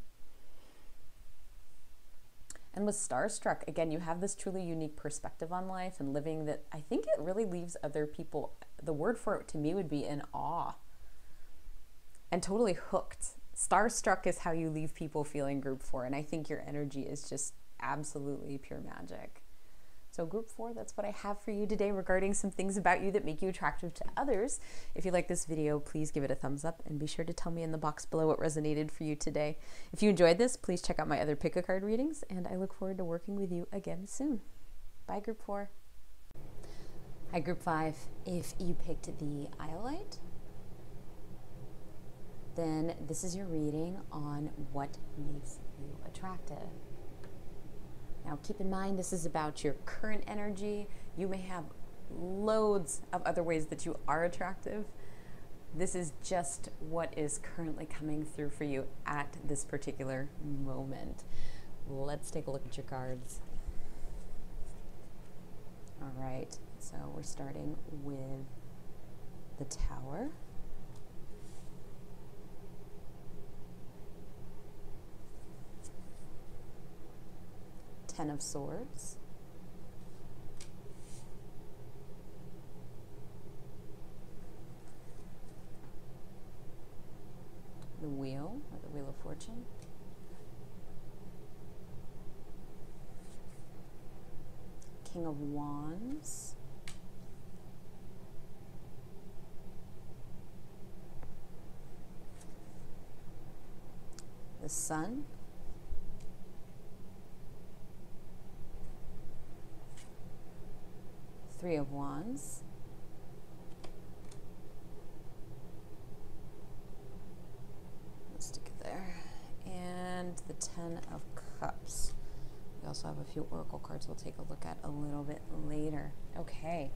And with Starstruck, again, you have this truly unique perspective on life and living that I think it really leaves other people, the word for it to me would be in awe and totally hooked. Starstruck is how you leave people feeling group four. And I think your energy is just absolutely pure magic. So group four, that's what I have for you today regarding some things about you that make you attractive to others. If you like this video, please give it a thumbs up and be sure to tell me in the box below what resonated for you today. If you enjoyed this, please check out my other pick a card readings, and I look forward to working with you again soon. Bye, group four. Hi, group five. If you picked the Iolite, then this is your reading on what makes you attractive. Now keep in mind, this is about your current energy. You may have loads of other ways that you are attractive. This is just what is currently coming through for you at this particular moment. Let's take a look at your cards. All right, so we're starting with the Tower. Ten of Swords. The Wheel, or the Wheel of Fortune. King of Wands. The Sun. Three of Wands. Let's stick it there. And the Ten of Cups. We also have a few oracle cards we'll take a look at a little bit later. Okay,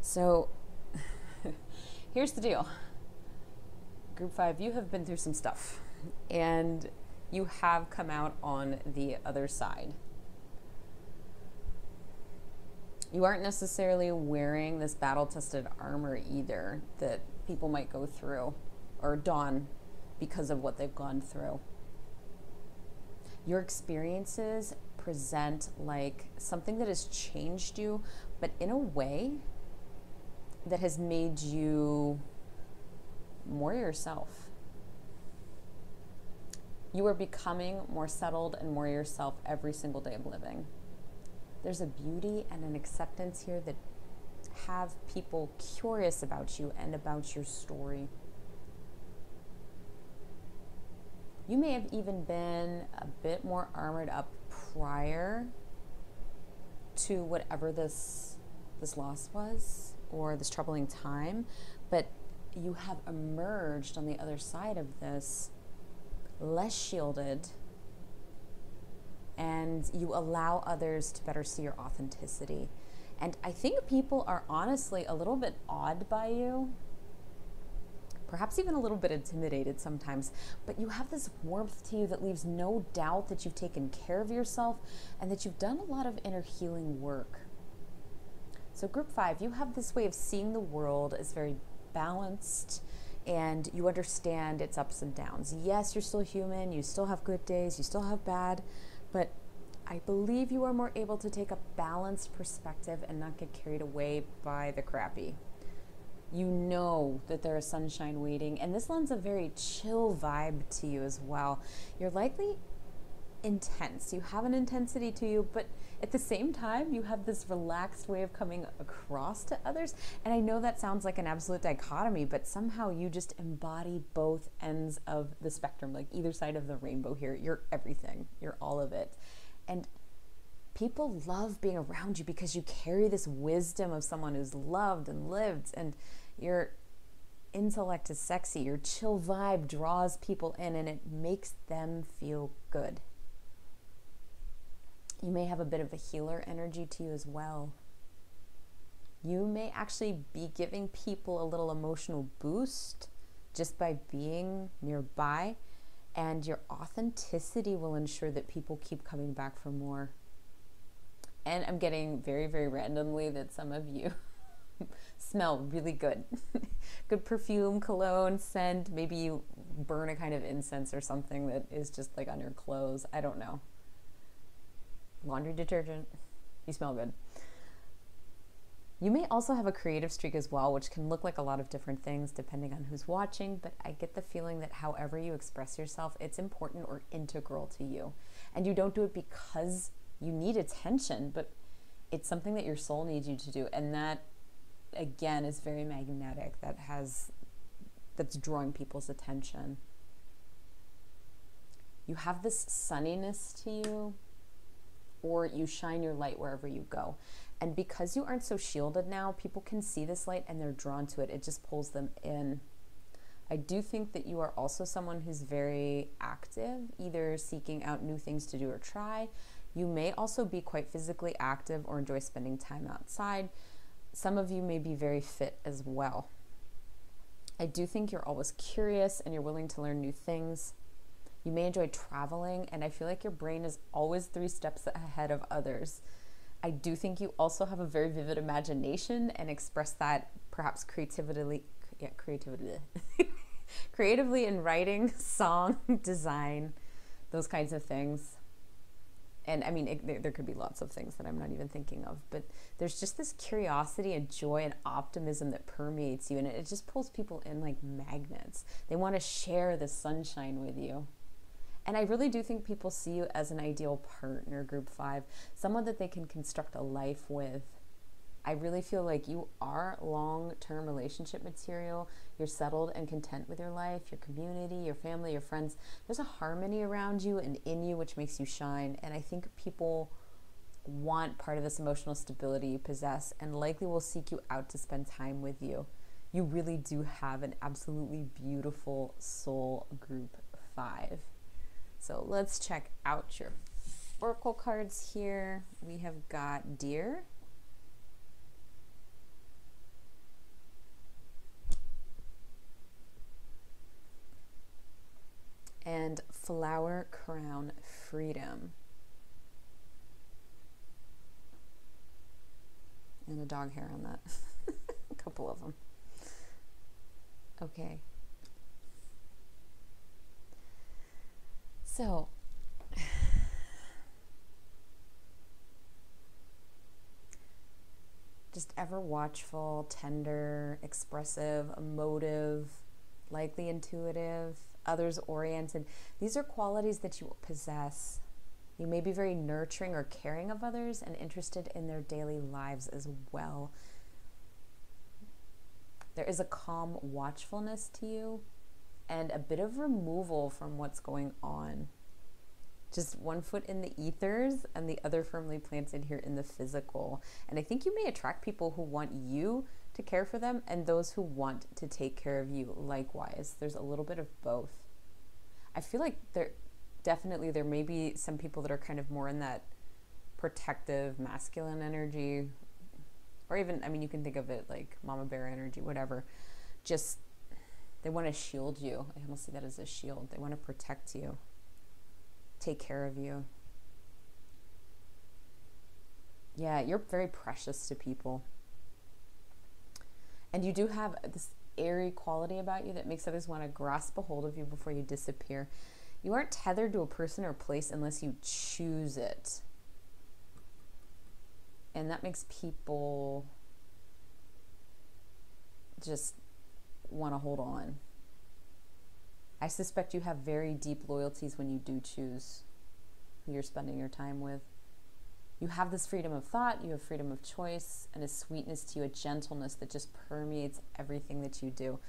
so here's the deal. Group five, you have been through some stuff and you have come out on the other side. You aren't necessarily wearing this battle-tested armor either that people might go through or don because of what they've gone through. Your experiences present like something that has changed you, but in a way that has made you more yourself. You are becoming more settled and more yourself every single day of living. There's a beauty and an acceptance here that have people curious about you and about your story. You may have even been a bit more armored up prior to whatever this, this loss was or this troubling time, but you have emerged on the other side of this less shielded, and you allow others to better see your authenticity. And I think people are honestly a little bit awed by you, perhaps even a little bit intimidated sometimes, but you have this warmth to you that leaves no doubt that you've taken care of yourself and that you've done a lot of inner healing work. So group five, you have this way of seeing the world as very balanced, and you understand its ups and downs. Yes, you're still human, you still have good days, you still have bad, but I believe you are more able to take a balanced perspective and not get carried away by the crappy. You know that there is sunshine waiting, and this lends a very chill vibe to you as well. You're likely intense. You have an intensity to you, but at the same time, you have this relaxed way of coming across to others. And I know that sounds like an absolute dichotomy, but somehow you just embody both ends of the spectrum, like either side of the rainbow here. You're everything. You're all of it. And people love being around you because you carry this wisdom of someone who's loved and lived, and your intellect is sexy. Your chill vibe draws people in and it makes them feel good. You may have a bit of a healer energy to you as well. You may actually be giving people a little emotional boost just by being nearby, and your authenticity will ensure that people keep coming back for more. And I'm getting very, very randomly that some of you smell really good. Good perfume, cologne, scent. Maybe you burn a kind of incense or something that is just like on your clothes. I don't know. Laundry detergent. You smell good. You may also have a creative streak as well, which can look like a lot of different things depending on who's watching, but I get the feeling that however you express yourself, it's important or integral to you. And you don't do it because you need attention, but it's something that your soul needs you to do, and that again is very magnetic. That has that's drawing people's attention. You have this sunniness to you, or you shine your light wherever you go, and because you aren't so shielded now, people can see this light and they're drawn to it. It just pulls them in. I do think that you are also someone who's very active, either seeking out new things to do or try. You may also be quite physically active or enjoy spending time outside. Some of you may be very fit as well. I do think you're always curious and you're willing to learn new things. You may enjoy traveling, and I feel like your brain is always three steps ahead of others. I do think you also have a very vivid imagination and express that perhaps creatively, yeah, creatively, creatively in writing, song, design, those kinds of things. And I mean, it, there could be lots of things that I'm not even thinking of, but there's just this curiosity and joy and optimism that permeates you, and it, it just pulls people in like magnets. They want to share the sunshine with you. And I really do think people see you as an ideal partner, group five, someone that they can construct a life with. I really feel like you are long-term relationship material. You're settled and content with your life, your community, your family, your friends. There's a harmony around you and in you, which makes you shine. And I think people want part of this emotional stability you possess and likely will seek you out to spend time with you. You really do have an absolutely beautiful soul, group five. So let's check out your oracle cards here. We have got deer, and flower crown freedom, and a dog hair on that, a couple of them. Okay. So, just ever watchful, tender, expressive, emotive, likely intuitive, others-oriented. These are qualities that you possess. You may be very nurturing or caring of others and interested in their daily lives as well. There is a calm watchfulness to you, and a bit of removal from what's going on. Just one foot in the ethers and the other firmly planted here in the physical. And I think you may attract people who want you to care for them and those who want to take care of you likewise. There's a little bit of both. I feel like there definitely there may be some people that are kind of more in that protective masculine energy, or even, I mean, you can think of it like mama bear energy, whatever. Just they want to shield you. I almost see that as a shield. They want to protect you, take care of you. Yeah, you're very precious to people. And you do have this airy quality about you that makes others want to grasp a hold of you before you disappear. You aren't tethered to a person or place unless you choose it. And that makes people just want to hold on. I suspect you have very deep loyalties when you do choose who you're spending your time with. You have this freedom of thought, you have freedom of choice, and a sweetness to you, a gentleness that just permeates everything that you do.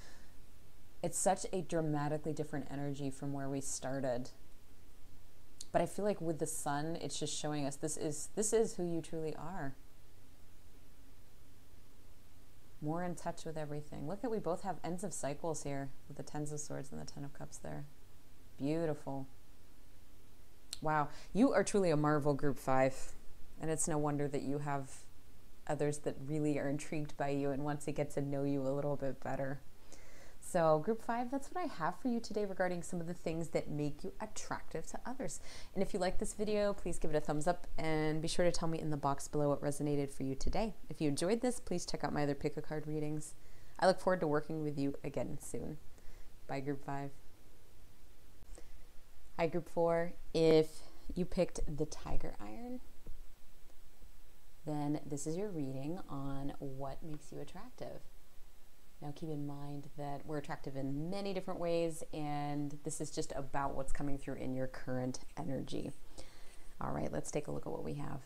It's such a dramatically different energy from where we started. But I feel like with the sun, it's just showing us this is, this is who you truly are. More in touch with everything. Look at, we both have ends of cycles here with the tens of swords and the ten of cups there. Beautiful. Wow. You are truly a marvel, group five. And it's no wonder that you have others that really are intrigued by you and want to get to know you a little bit better. So group five, that's what I have for you today regarding some of the things that make you attractive to others. And if you like this video, please give it a thumbs up and be sure to tell me in the box below what resonated for you today. If you enjoyed this, please check out my other pick a card readings. I look forward to working with you again soon. Bye, group five. Hi, group four. If you picked the Tiger Iron, then this is your reading on what makes you attractive. Now keep in mind that we're attractive in many different ways, and this is just about what's coming through in your current energy. All right, let's take a look at what we have.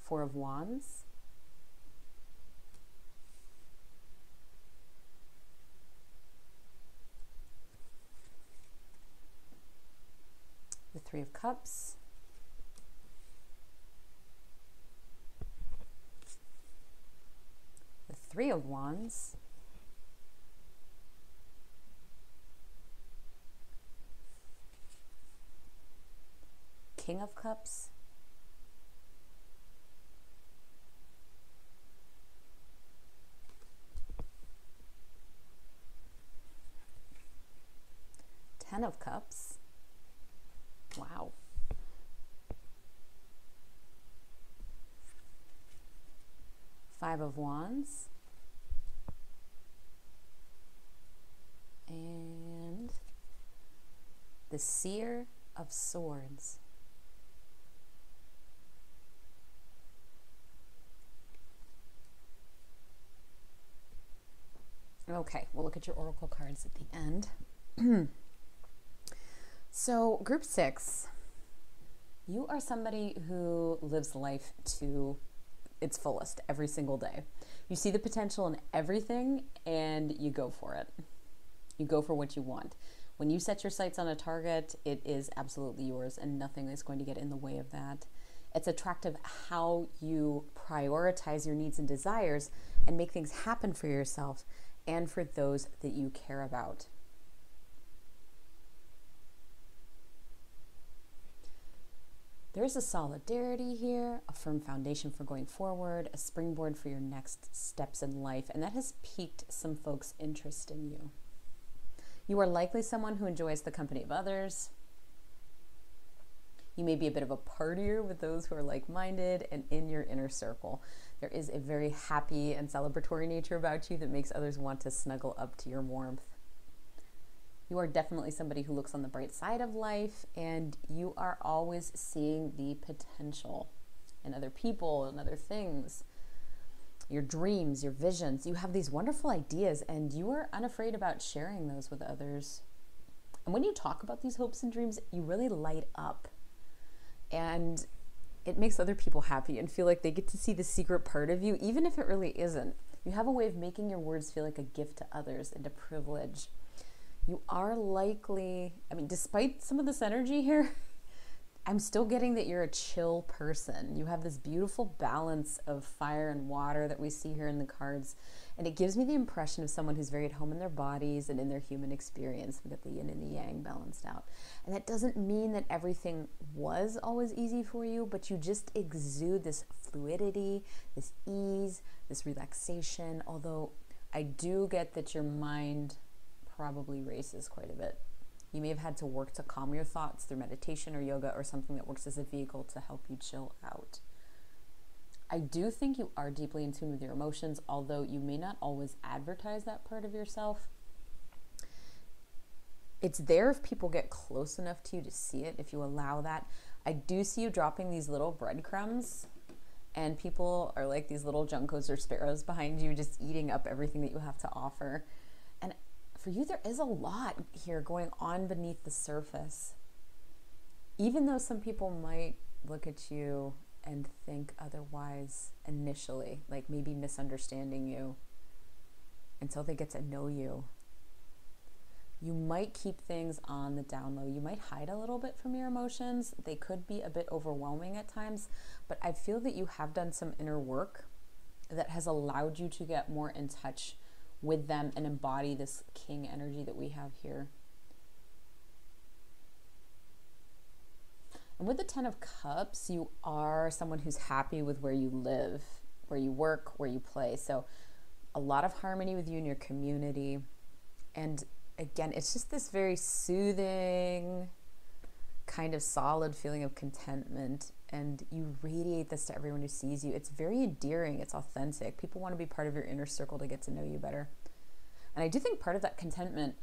Four of Wands. The Three of Cups. The Three of Wands. King of Cups. Ten of Cups. Wow. Five of Wands. And the Seer of Swords. Okay, we'll look at your oracle cards at the end. So, group six, you are somebody who lives life to its fullest every single day. You see the potential in everything and you go for it. You go for what you want. When you set your sights on a target, it is absolutely yours and nothing is going to get in the way of that. It's attractive how you prioritize your needs and desires and make things happen for yourself and for those that you care about. There's a solidarity here, a firm foundation for going forward, a springboard for your next steps in life, and that has piqued some folks' interest in you. You are likely someone who enjoys the company of others. You may be a bit of a partier with those who are like-minded and in your inner circle. There is a very happy and celebratory nature about you that makes others want to snuggle up to your warmth. You are definitely somebody who looks on the bright side of life, and you are always seeing the potential in other people and other things, your dreams, your visions. You have these wonderful ideas and you are unafraid about sharing those with others. And when you talk about these hopes and dreams, you really light up and it makes other people happy and feel like they get to see the secret part of you, even if it really isn't. You have a way of making your words feel like a gift to others and a privilege. You are likely, I mean, despite some of this energy here, I'm still getting that you're a chill person. You have this beautiful balance of fire and water that we see here in the cards. And it gives me the impression of someone who's very at home in their bodies and in their human experience. We got the yin and the yang balanced out. And that doesn't mean that everything was always easy for you, but you just exude this fluidity, this ease, this relaxation. Although I do get that your mind probably races quite a bit. You may have had to work to calm your thoughts through meditation or yoga or something that works as a vehicle to help you chill out. I do think you are deeply in tune with your emotions, although you may not always advertise that part of yourself. It's there if people get close enough to you to see it, if you allow that. I do see you dropping these little breadcrumbs, and people are like these little juncos or sparrows behind you, just eating up everything that you have to offer. And for you, there is a lot here going on beneath the surface. Even though some people might look at you and think otherwise initially, like maybe misunderstanding you until they get to know you. You might keep things on the down low. You might hide a little bit from your emotions. They could be a bit overwhelming at times, but I feel that you have done some inner work that has allowed you to get more in touch with them and embody this king energy that we have here. And with the Ten of Cups, you are someone who's happy with where you live, where you work, where you play. So a lot of harmony with you and your community. And again, it's just this very soothing, kind of solid feeling of contentment, and you radiate this to everyone who sees you. It's very endearing, it's authentic. People want to be part of your inner circle to get to know you better. And I do think part of that contentment,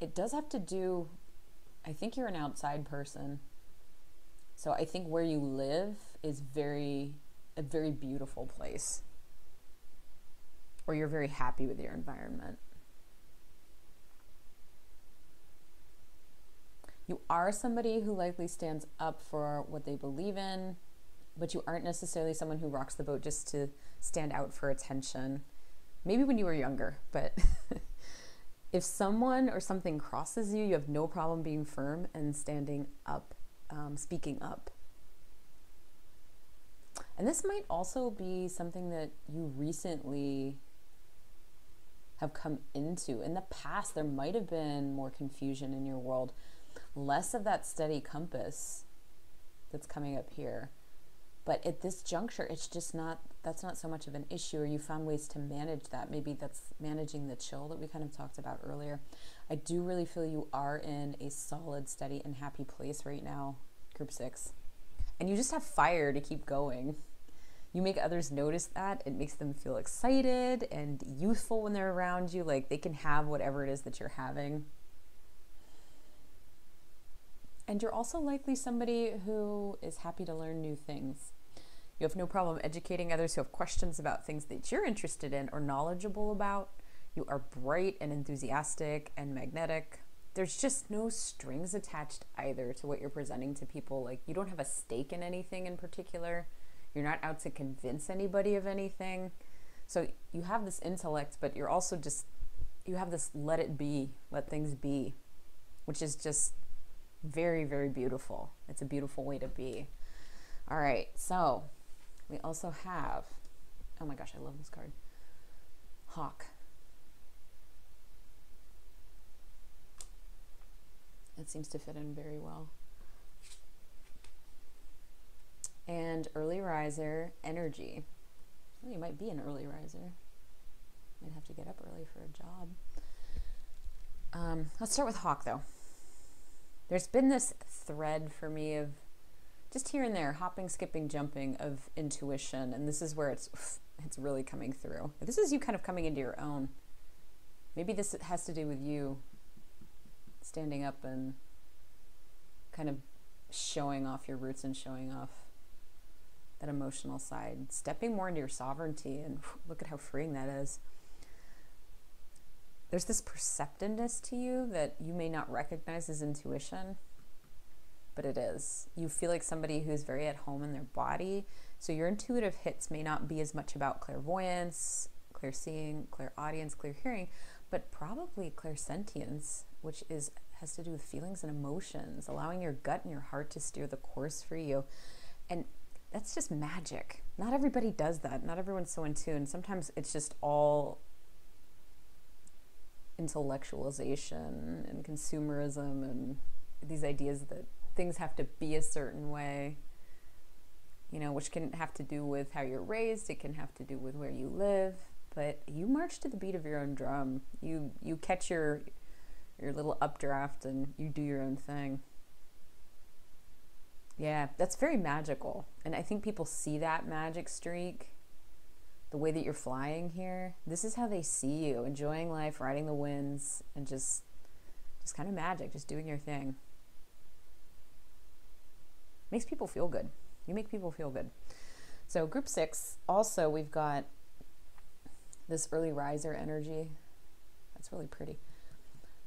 it does have to do, I think you're an outside person. So I think where you live is very, a very beautiful place. Or you're very happy with your environment. You are somebody who likely stands up for what they believe in, but you aren't necessarily someone who rocks the boat just to stand out for attention. Maybe when you were younger, but if someone or something crosses you, you have no problem being firm and standing up, um, speaking up. And this might also be something that you recently have come into. In the past, there might have been more confusion in your world. less of that steady compass that's coming up here. But at this juncture, it's just not, that's not so much of an issue, or you found ways to manage that. Maybe that's managing the chill that we kind of talked about earlier. I do really feel you are in a solid, steady, and happy place right now, group six. And you just have fire to keep going. You make others notice that. It makes them feel excited and youthful when they're around you. Like they can have whatever it is that you're having. And you're also likely somebody who is happy to learn new things. You have no problem educating others who have questions about things that you're interested in or knowledgeable about. You are bright and enthusiastic and magnetic. There's just no strings attached either to what you're presenting to people. Like you don't have a stake in anything in particular. You're not out to convince anybody of anything. So you have this intellect, but you're also just, you have this let it be, let things be, which is just very, very beautiful. It's a beautiful way to be. All right, so we also have, oh my gosh, I love this card, Hawk. It seems to fit in very well. And early riser energy. Well, you might be an early riser. Might have to get up early for a job. Um, let's start with Hawk though. There's been this thread for me of just here and there, hopping, skipping, jumping of intuition. And this is where it's, it's really coming through. This is you kind of coming into your own. Maybe this has to do with you standing up and kind of showing off your roots and showing off that emotional side, stepping more into your sovereignty, and look at how freeing that is. There's this perceptiveness to you that you may not recognize as intuition, but it is. You feel like somebody who's very at home in their body, so your intuitive hits may not be as much about clairvoyance, clairseeing, clairaudience, clairhearing, but probably clairsentience, which is has to do with feelings and emotions, allowing your gut and your heart to steer the course for you. And that's just magic. Not everybody does that. Not everyone's so in tune. Sometimes it's just all intellectualization and consumerism and these ideas that things have to be a certain way, you know, which can have to do with how you're raised. It can have to do with where you live, but you march to the beat of your own drum. You, you catch your, your little updraft and you do your own thing. Yeah, that's very magical. And I think people see that magic streak, the way that you're flying here. This is how they see you, enjoying life, riding the winds, and just just kind of magic, just doing your thing. Makes people feel good. You make people feel good. So group six, also we've got this early riser energy. That's really pretty.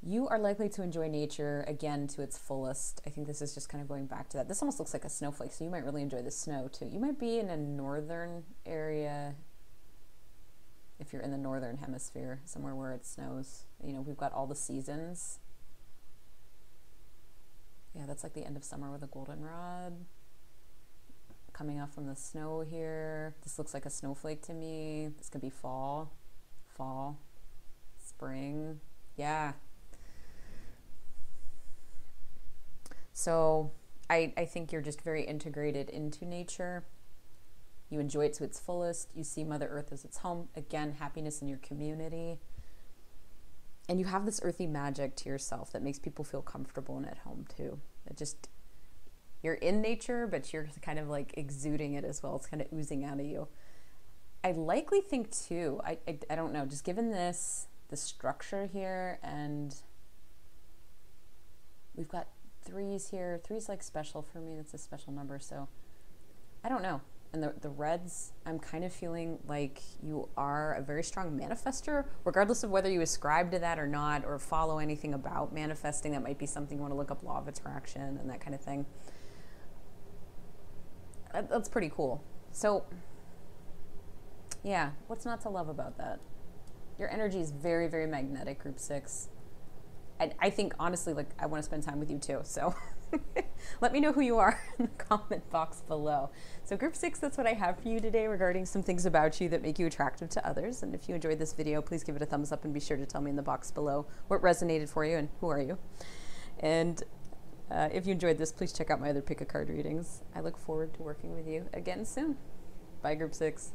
You are likely to enjoy nature, again, to its fullest. I think this is just kind of going back to that. This almost looks like a snowflake, so you might really enjoy the snow, too. You might be in a northern area, if you're in the northern hemisphere, somewhere where it snows. You know, we've got all the seasons. Yeah, that's like the end of summer with a goldenrod. Coming off from the snow here. This looks like a snowflake to me. This could be fall, fall, spring. Yeah. So I, I think you're just very integrated into nature. You enjoy it to its fullest. You see Mother Earth as its home. Again, happiness in your community. And you have this earthy magic to yourself that makes people feel comfortable and at home too. It just, you're in nature, but you're kind of like exuding it as well. It's kind of oozing out of you. I likely think too, I, I, I don't know, just given this, the structure here, and we've got threes here. Three's like special for me. That's a special number. So I don't know. And the, the reds, I'm kind of feeling like you are a very strong manifester, regardless of whether you ascribe to that or not, or follow anything about manifesting. That might be something you want to look up, law of attraction and that kind of thing. That, that's pretty cool. So yeah, what's not to love about that? Your energy is very, very magnetic, group six. And I think, honestly, like, I want to spend time with you too, so let me know who you are in the comment box below. So group six, that's what I have for you today regarding some things about you that make you attractive to others. And if you enjoyed this video, please give it a thumbs up and be sure to tell me in the box below what resonated for you and who are you. And Uh, if you enjoyed this, please check out my other pick a card readings. I look forward to working with you again soon. Bye, Group Six.